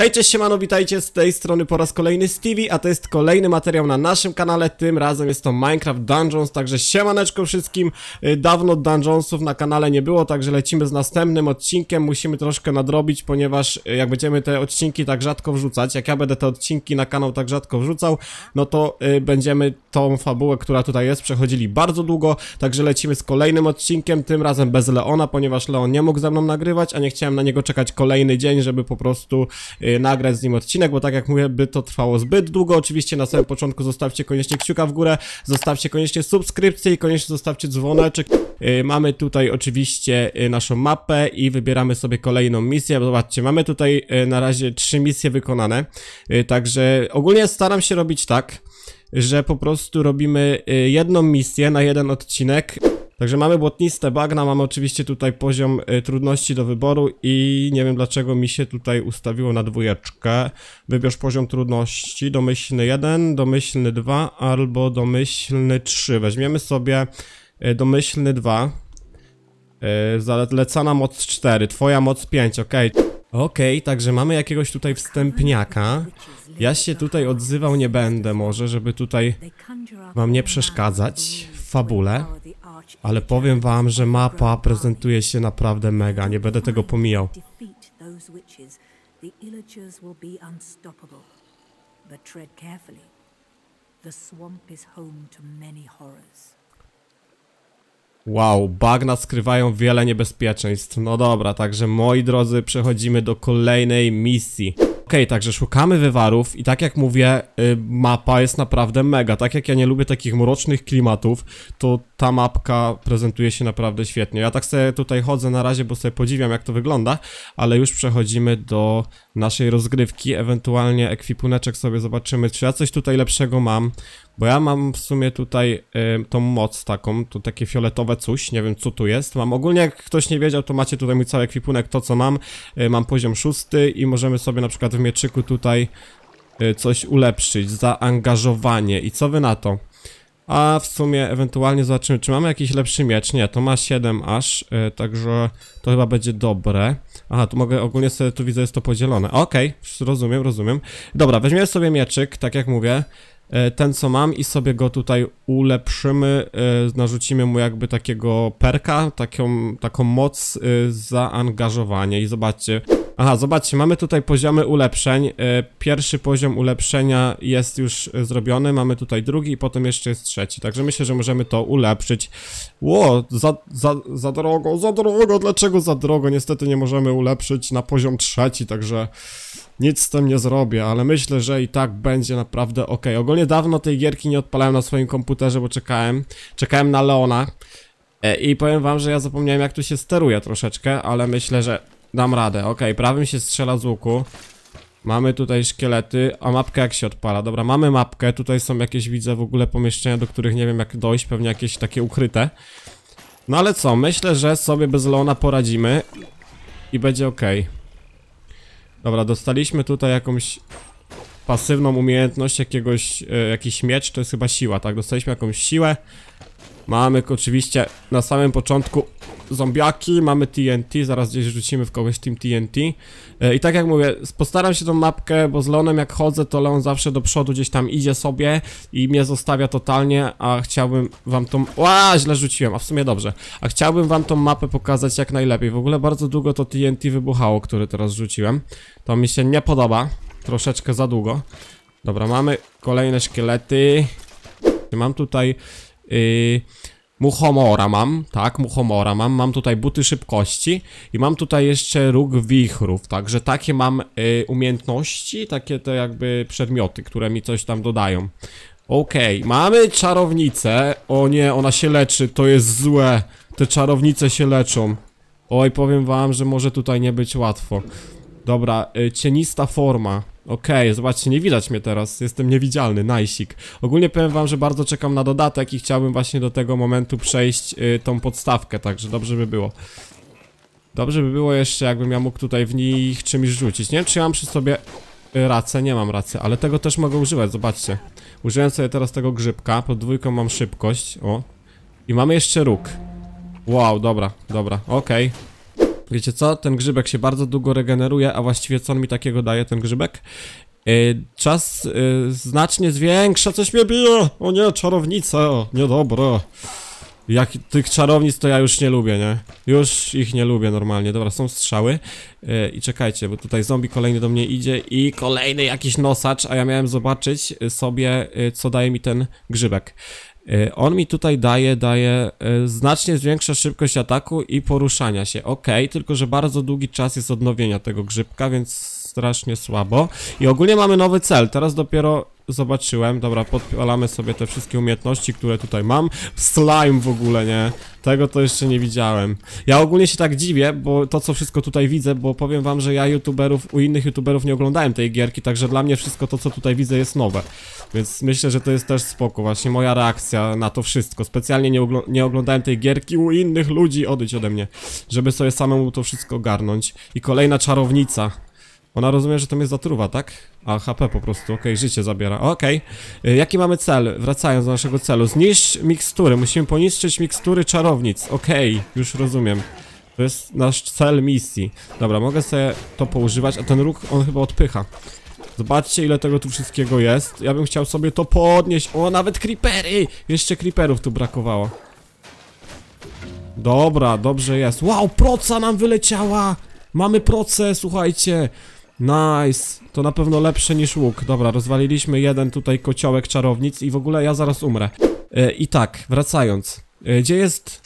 Hej, cześć, siemano, witajcie, z tej strony po raz kolejny Stivi, a to jest kolejny materiał na naszym kanale, tym razem jest to Minecraft Dungeons, także siemaneczko wszystkim, dawno Dungeonsów na kanale nie było, także lecimy z następnym odcinkiem, musimy troszkę nadrobić, ponieważ jak będziemy te odcinki tak rzadko wrzucać, jak ja będę te odcinki na kanał tak rzadko wrzucał, no to będziemy tą fabułę, która tutaj jest, przechodzili bardzo długo, także lecimy z kolejnym odcinkiem, tym razem bez Leona, ponieważ Leon nie mógł ze mną nagrywać, a nie chciałem na niego czekać kolejny dzień, żeby po prostu nagrać z nim odcinek, bo tak jak mówię, by to trwało zbyt długo. Oczywiście na samym początku zostawcie koniecznie kciuka w górę, zostawcie koniecznie subskrypcję i koniecznie zostawcie dzwoneczek. Mamy tutaj oczywiście naszą mapę i wybieramy sobie kolejną misję. Zobaczcie, mamy tutaj na razie 3 misje wykonane, także ogólnie staram się robić tak, że po prostu robimy jedną misję na jeden odcinek. Także mamy błotniste bagna, mamy oczywiście tutaj poziom trudności do wyboru i nie wiem dlaczego mi się tutaj ustawiło na 2. Wybierz poziom trudności, domyślny 1, domyślny 2 albo domyślny 3. Weźmiemy sobie domyślny 2. Zalecana moc 4, twoja moc 5, okej. Okej, także mamy jakiegoś tutaj wstępniaka. Ja się tutaj odzywał nie będę może, żeby tutaj wam nie przeszkadzać w fabule. Ale powiem wam, że mapa prezentuje się naprawdę mega, nie będę tego pomijał. Wow, bagna skrywają wiele niebezpieczeństw. No dobra, także moi drodzy, przechodzimy do kolejnej misji. Okej, także szukamy wywarów i tak jak mówię, mapa jest naprawdę mega. Tak jak ja nie lubię takich mrocznych klimatów, to ta mapka prezentuje się naprawdę świetnie. Ja tak sobie tutaj chodzę na razie, bo sobie podziwiam jak to wygląda, ale już przechodzimy do naszej rozgrywki. Ewentualnie ekwipuneczek sobie zobaczymy, czy ja coś tutaj lepszego mam, bo ja mam w sumie tutaj tą moc taką, to takie fioletowe coś, nie wiem co tu jest. Mam ogólnie, jak ktoś nie wiedział, to macie tutaj mój cały ekwipunek, to co mam. Mam poziom 6 i możemy sobie na przykład w mieczyku tutaj coś ulepszyć, zaangażowanie i co wy na to? A w sumie ewentualnie zobaczymy, czy mamy jakiś lepszy miecz. Nie, to ma 7 aż, także to chyba będzie dobre. Aha, tu mogę ogólnie sobie, tu widzę, jest to podzielone. Okej, rozumiem, rozumiem. Dobra, weźmiemy sobie mieczyk, tak jak mówię, ten co mam i sobie go tutaj ulepszymy, narzucimy mu jakby takiego perka, taką moc zaangażowanie i zobaczcie. Aha, zobaczcie, mamy tutaj poziomy ulepszeń. Pierwszy poziom ulepszenia jest już zrobiony, mamy tutaj drugi i potem jeszcze jest 3. Także myślę, że możemy to ulepszyć. Ło, za drogo, dlaczego za drogo? Niestety nie możemy ulepszyć na poziom 3, także nic z tym nie zrobię, ale myślę, że i tak będzie naprawdę ok. Ogólnie dawno tej gierki nie odpalałem na swoim komputerze, bo czekałem na Leona. I powiem wam, że ja zapomniałem jak tu się steruje troszeczkę, ale myślę, że dam radę. Okej, prawym się strzela z łuku. Mamy tutaj szkielety, a mapkę jak się odpala? Dobra, mamy mapkę, tutaj są jakieś, widzę w ogóle pomieszczenia, do których nie wiem jak dojść, pewnie jakieś takie ukryte. No ale co, myślę, że sobie bez Leona poradzimy i będzie okej. Dobra, dostaliśmy tutaj jakąś pasywną umiejętność, jakiś miecz, to jest chyba siła, tak? Dostaliśmy jakąś siłę. Mamy oczywiście na samym początku zombiaki, mamy TNT, zaraz gdzieś rzucimy w kogoś tym TNT. I tak jak mówię, postaram się tą mapkę, bo z Leonem jak chodzę, to Leon zawsze do przodu gdzieś tam idzie sobie i mnie zostawia totalnie, a chciałbym wam tą... Ła, źle rzuciłem, a w sumie dobrze. A chciałbym wam tą mapę pokazać jak najlepiej. W ogóle bardzo długo to TNT wybuchało, które teraz rzuciłem. To mi się nie podoba, troszeczkę za długo. Dobra, mamy kolejne szkielety. Mam tutaj... muchomora mam, tak, muchomora mam tutaj buty szybkości i mam tutaj jeszcze róg wichrów, także takie mam umiejętności, takie te jakby przedmioty, które mi coś tam dodają. Okej, mamy czarownicę, o nie, ona się leczy, to jest złe, te czarownice się leczą. Oj, powiem wam, że może tutaj nie być łatwo. Dobra, cienista forma. Okej, zobaczcie, nie widać mnie teraz, jestem niewidzialny, najsik. Ogólnie powiem wam, że bardzo czekam na dodatek i chciałbym właśnie do tego momentu przejść tą podstawkę, także dobrze by było. Dobrze by było jeszcze, jakbym ja mógł tutaj w nich czymś rzucić. Nie wiem, czy ja mam przy sobie racę, nie mam racy, ale tego też mogę używać, zobaczcie. Użyłem sobie teraz tego grzybka, pod 2 mam szybkość, o. I mamy jeszcze róg. Wow, dobra, dobra, okej. Wiecie co? Ten grzybek się bardzo długo regeneruje, a właściwie co on mi takiego daje, ten grzybek? Czas znacznie zwiększa, coś mnie bije! O nie, czarownica, niedobro. Jak tych czarownic to ja już nie lubię, nie? Już ich nie lubię normalnie. Dobra, są strzały. I czekajcie, bo tutaj zombie kolejny do mnie idzie i kolejny jakiś nosacz, a ja miałem zobaczyć sobie, co daje mi ten grzybek. On mi tutaj daje znacznie zwiększa szybkość ataku i poruszania się. Okej, tylko że bardzo długi czas jest odnowienia tego grzybka, więc strasznie słabo. I ogólnie mamy nowy cel, teraz dopiero zobaczyłem. Dobra, podpalamy sobie te wszystkie umiejętności, które tutaj mam. Slime w ogóle, nie? Tego to jeszcze nie widziałem. Ja ogólnie się tak dziwię, bo to co wszystko tutaj widzę, bo powiem wam, że ja u innych youtuberów nie oglądałem tej gierki, także dla mnie wszystko to co tutaj widzę jest nowe. Więc myślę, że to jest też spoko, właśnie moja reakcja na to wszystko. Specjalnie nie oglądałem tej gierki u innych ludzi, odejdź ode mnie, żeby sobie samemu to wszystko ogarnąć. I kolejna czarownica. Ona rozumie, że to mnie zatruwa, tak? A, HP po prostu, okej, życie zabiera, okej. Jaki mamy cel? Wracając do naszego celu. Zniszcz mikstury, musimy poniszczyć mikstury czarownic, okej, już rozumiem. To jest nasz cel misji. Dobra, mogę sobie to poużywać, a ten róg, on chyba odpycha. Zobaczcie ile tego tu wszystkiego jest. Ja bym chciał sobie to podnieść, o, nawet creepery! Jeszcze creeperów tu brakowało. Dobra, dobrze jest. Wow, proca nam wyleciała! Mamy procę, słuchajcie. Nice, to na pewno lepsze niż łuk. Dobra, rozwaliliśmy jeden tutaj kociołek czarownic i w ogóle ja zaraz umrę. I tak, wracając. Gdzie jest...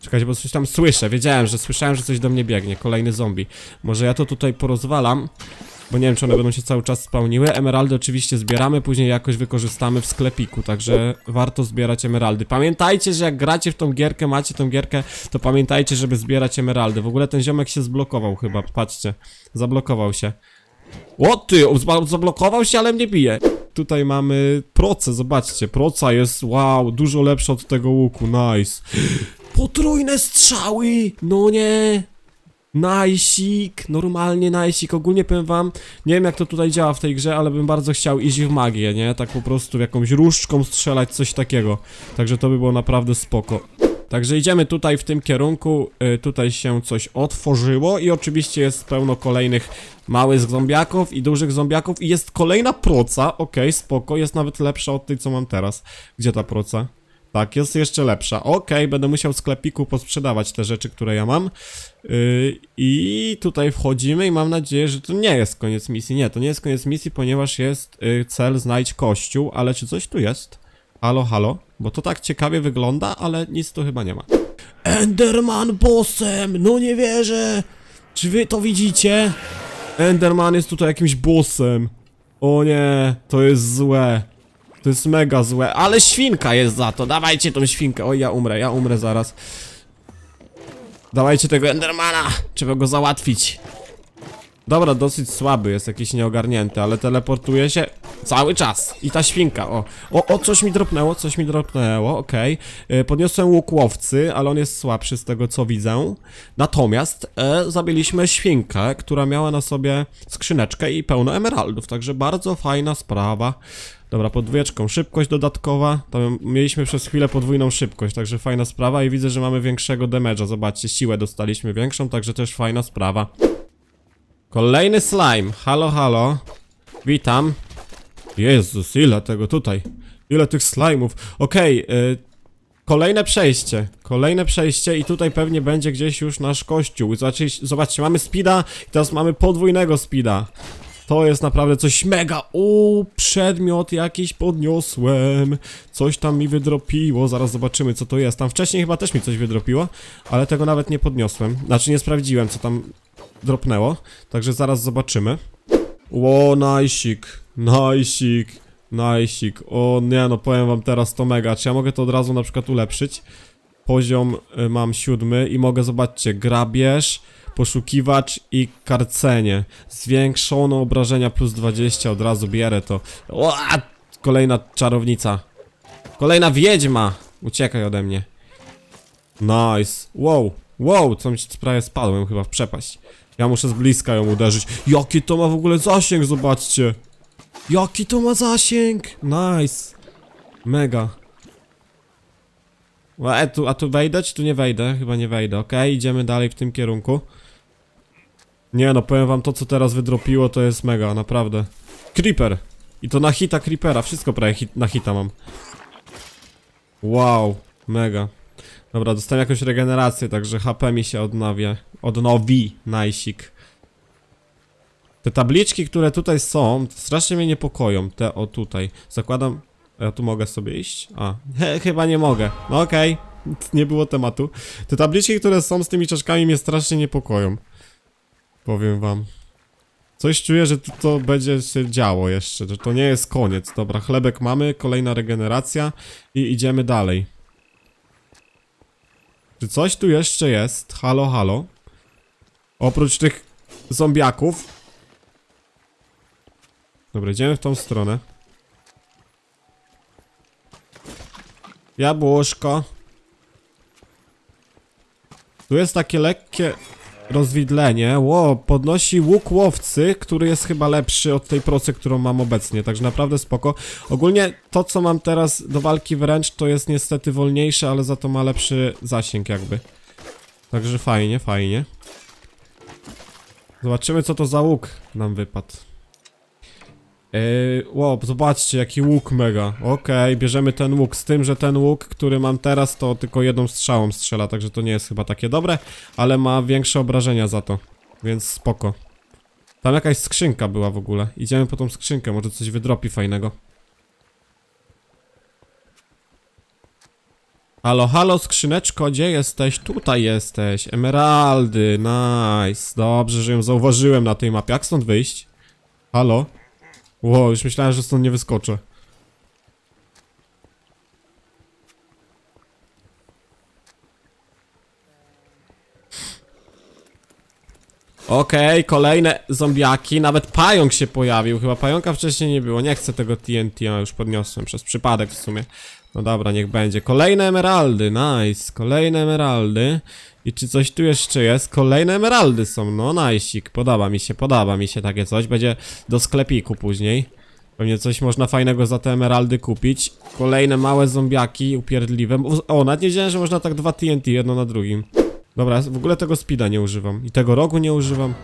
Czekajcie, bo coś tam słyszę, słyszałem, że coś do mnie biegnie. Kolejny zombie. Może ja to tutaj porozwalam, bo nie wiem, czy one będą się cały czas spełniły. Emeraldy oczywiście zbieramy, później jakoś wykorzystamy w sklepiku, także warto zbierać emeraldy. Pamiętajcie, że jak gracie w tą gierkę, macie tą gierkę, to pamiętajcie, żeby zbierać emeraldy. W ogóle ten ziomek się zblokował chyba, patrzcie. Zablokował się. O ty, zablokował się, ale mnie bije. Tutaj mamy procę, zobaczcie. Proca jest, wow, dużo lepsza od tego łuku, nice. Potrójne strzały, no nie... Najsik, normalnie najsik. Ogólnie powiem wam, nie wiem jak to tutaj działa w tej grze, ale bym bardzo chciał iść w magię, nie? Tak po prostu jakąś różdżką strzelać, coś takiego. Także to by było naprawdę spoko. Także idziemy tutaj w tym kierunku, tutaj się coś otworzyło i oczywiście jest pełno kolejnych małych zombiaków i dużych zombiaków i jest kolejna proca, okej, spoko, jest nawet lepsza od tej co mam teraz. Gdzie ta proca? Tak, jest jeszcze lepsza. Okej, będę musiał w sklepiku posprzedawać te rzeczy, które ja mam. I tutaj wchodzimy i mam nadzieję, że to nie jest koniec misji. Nie, to nie jest koniec misji, ponieważ jest cel znajdź kościół, ale czy coś tu jest? Halo, halo? Bo to tak ciekawie wygląda, ale nic tu chyba nie ma. Enderman bossem! No nie wierzę! Czy wy to widzicie? Enderman jest tutaj jakimś bossem. O nie, to jest złe. To jest mega złe, ale świnka jest za to. Dawajcie tą świnkę, oj ja umrę zaraz. Dawajcie tego Endermana, trzeba go załatwić. Dobra, dosyć słaby jest, jakiś nieogarnięty, ale teleportuje się cały czas. I ta świnka, o coś mi dropnęło, okej. Podniosłem łuk łowcy, ale on jest słabszy z tego co widzę. Natomiast zabiliśmy świnkę, która miała na sobie skrzyneczkę i pełno emeraldów, także bardzo fajna sprawa. Dobra, podwójeczką szybkość dodatkowa. Tam mieliśmy przez chwilę podwójną szybkość, także fajna sprawa i widzę, że mamy większego damage'a. Zobaczcie, siłę dostaliśmy większą, także też fajna sprawa. Kolejny slime, halo, halo. Witam. Jezus, ile tego tutaj. Ile tych slime'ów. Okej, kolejne przejście i tutaj pewnie będzie gdzieś już nasz kościół. Zobaczcie, mamy speeda i teraz mamy podwójnego speeda. To jest naprawdę coś mega. Uuu, przedmiot jakiś podniosłem. Coś tam mi wydropiło. Zaraz zobaczymy co to jest. Tam wcześniej chyba też mi coś wydropiło, ale tego nawet nie podniosłem. Znaczy nie sprawdziłem co tam dropnęło. Także zaraz zobaczymy. Ło, najsik. Najsik. Najsik. O nie, no powiem wam teraz to mega. Czy ja mogę to od razu na przykład ulepszyć? Poziom mam 7 i mogę, zobaczcie, grabież, poszukiwacz i karcenie. Zwiększono obrażenia plus 20, od razu bierę to. O, kolejna czarownica. Kolejna wiedźma. Uciekaj ode mnie. Nice. Wow, wow, co mi się prawie spadłem chyba w przepaść. Ja muszę z bliska ją uderzyć. Jaki to ma w ogóle zasięg, zobaczcie. Jaki to ma zasięg. Nice. Mega. A tu wejdę czy tu nie wejdę? Chyba nie wejdę, okej, idziemy dalej w tym kierunku. Nie no, powiem wam, to co teraz wydropiło to jest mega, naprawdę. Creeper! I to na hita creepera, wszystko prawie na hita mam. Wow, mega. Dobra, dostałem jakąś regenerację, także HP mi się odnawia. Odnowi, najsik. Te tabliczki, które tutaj są, strasznie mnie niepokoją. Te o tutaj. Zakładam... Ja tu mogę sobie iść? A, chyba nie mogę. No okej, nie było tematu. Te tabliczki, które są z tymi czaszkami mnie strasznie niepokoją. Powiem wam. Coś czuję, że to będzie się działo jeszcze, że to nie jest koniec. Dobra, chlebek mamy, kolejna regeneracja i idziemy dalej. Czy coś tu jeszcze jest? Halo, halo. Oprócz tych zombiaków. Dobra, idziemy w tą stronę. Jabłuszko. Tu jest takie lekkie rozwidlenie. Wow, podnosi łuk łowcy, który jest chyba lepszy od tej procy, którą mam obecnie. Także naprawdę spoko. Ogólnie to, co mam teraz do walki wręcz, to jest niestety wolniejsze, ale za to ma lepszy zasięg jakby. Także fajnie, fajnie. Zobaczymy, co to za łuk nam wypadł. Wow, zobaczcie, jaki łuk mega. Okej, bierzemy ten łuk, z tym, że ten łuk, który mam teraz, to tylko jedną strzałą strzela, także to nie jest chyba takie dobre, ale ma większe obrażenia za to, więc spoko. Tam jakaś skrzynka była w ogóle, idziemy po tą skrzynkę, może coś wydropi fajnego. Halo, halo, skrzyneczko, gdzie jesteś? Tutaj jesteś, emeraldy, nice. Dobrze, że ją zauważyłem na tej mapie, jak stąd wyjść? Halo? Wow, już myślałem, że stąd nie wyskoczę. Okej, kolejne zombiaki. Nawet pająk się pojawił. Chyba pająka wcześniej nie było. Nie chcę tego TNT, a już podniosłem przez przypadek w sumie. No dobra, niech będzie. Kolejne emeraldy, nice. Kolejne emeraldy. I czy coś tu jeszcze jest? Kolejne emeraldy są, no najsik. Podoba mi się takie coś. Będzie do sklepiku później. Pewnie coś można fajnego za te emeraldy kupić. Kolejne małe zombiaki upierdliwe. O, nawet nie wiedziałem, że można tak dwa TNT jedno na drugim. Dobra, w ogóle tego speeda nie używam. I tego rogu nie używam.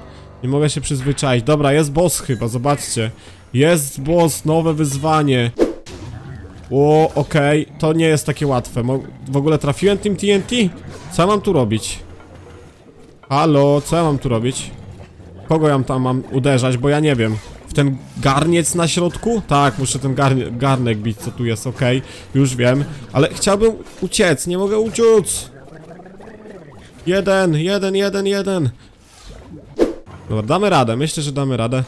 Nie mogę się przyzwyczaić. Dobra, jest boss chyba, zobaczcie. Jest boss, nowe wyzwanie. O, okej, to nie jest takie łatwe. W ogóle trafiłem tym TNT? Co ja mam tu robić? Halo, co ja mam tu robić? Kogo ja tam mam uderzać, bo ja nie wiem. W ten garniec na środku? Tak, muszę ten garnek bić, co tu jest, okej. Już wiem, ale chciałbym uciec, nie mogę uciec. Jeden. Dobra, damy radę, myślę, że damy radę.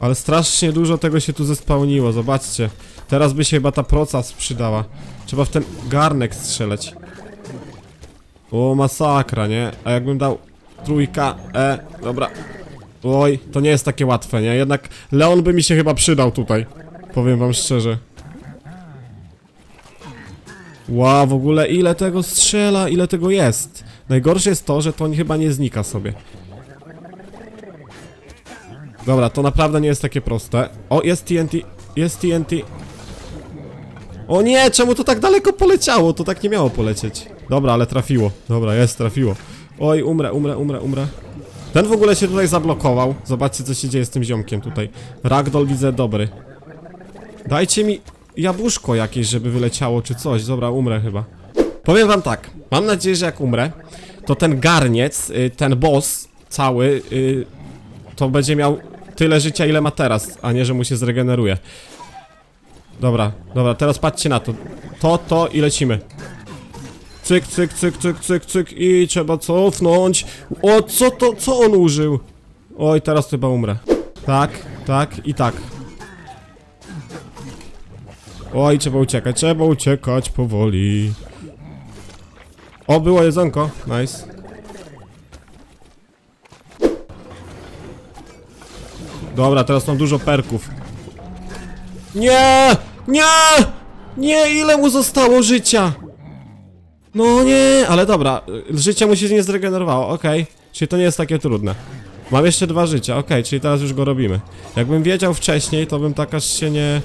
Ale strasznie dużo tego się tu zespałniło, zobaczcie. Teraz by się chyba ta proca przydała. Trzeba w ten garnek strzelać. O, masakra, nie? A jakbym dał trójka, dobra. Oj, to nie jest takie łatwe, nie? Jednak Leon by mi się chyba przydał tutaj. Powiem wam szczerze. Wow, w ogóle ile tego strzela, ile tego jest. Najgorsze jest to, że to chyba nie znika sobie. Dobra, to naprawdę nie jest takie proste. O, jest TNT. Jest TNT. O nie, czemu to tak daleko poleciało? To tak nie miało polecieć. Dobra, ale trafiło. Dobra, jest, trafiło. Oj, umrę. Ten w ogóle się tutaj zablokował. Zobaczcie, co się dzieje z tym ziomkiem tutaj. Ragdoll widzę dobry. Dajcie mi jabłuszko jakieś, żeby wyleciało czy coś. Dobra, umrę chyba. Powiem wam tak. Mam nadzieję, że jak umrę, to ten garniec, ten boss cały, to będzie miał tyle życia, ile ma teraz, a nie, że mu się zregeneruje. Dobra, dobra, teraz patrzcie na to. To i lecimy. Cyk i trzeba cofnąć. O, co on użył? Oj, teraz chyba umrę. Tak i tak. Oj, trzeba uciekać powoli. O, było jedzonko, nice. Dobra, teraz mam dużo perków. Nie, ile mu zostało życia? No nie, ale dobra, życie mu się nie zregenerowało, okej. Czyli to nie jest takie trudne. Mam jeszcze 2 życia, okej, czyli teraz już go robimy. Jakbym wiedział wcześniej, to bym tak aż się nie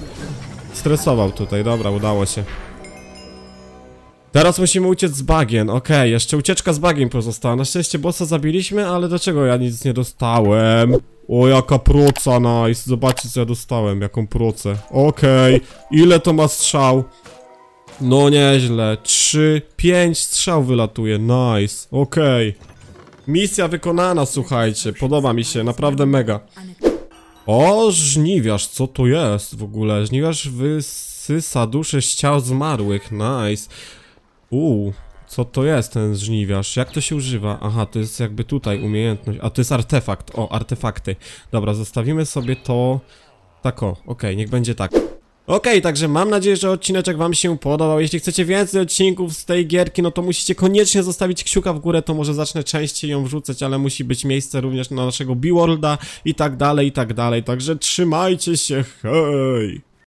stresował tutaj, dobra, udało się. Teraz musimy uciec z bagien, okej, jeszcze ucieczka z bagien pozostała. Na szczęście bossa zabiliśmy, ale dlaczego ja nic nie dostałem? O, jaka proca, nice, zobaczcie co ja dostałem, jaką procę. Okej, ile to ma strzał? No nieźle, 5 strzał wylatuje, nice, okej. Misja wykonana, słuchajcie, podoba mi się, naprawdę mega. O, żniwiarz, co to jest w ogóle? Żniwiarz wysysa duszę z ciał zmarłych, nice. Co to jest ten żniwiarz? Jak to się używa? Aha, to jest jakby tutaj umiejętność. A to jest artefakt, o, artefakty. Dobra, zostawimy sobie to tak o, okej, niech będzie tak. Okej, także mam nadzieję, że odcineczek wam się podobał. Jeśli chcecie więcej odcinków z tej gierki, no to musicie koniecznie zostawić kciuka w górę, to może zacznę częściej ją wrzucać, ale musi być miejsce również na naszego Beworlda i tak dalej, i tak dalej. Także trzymajcie się, hej!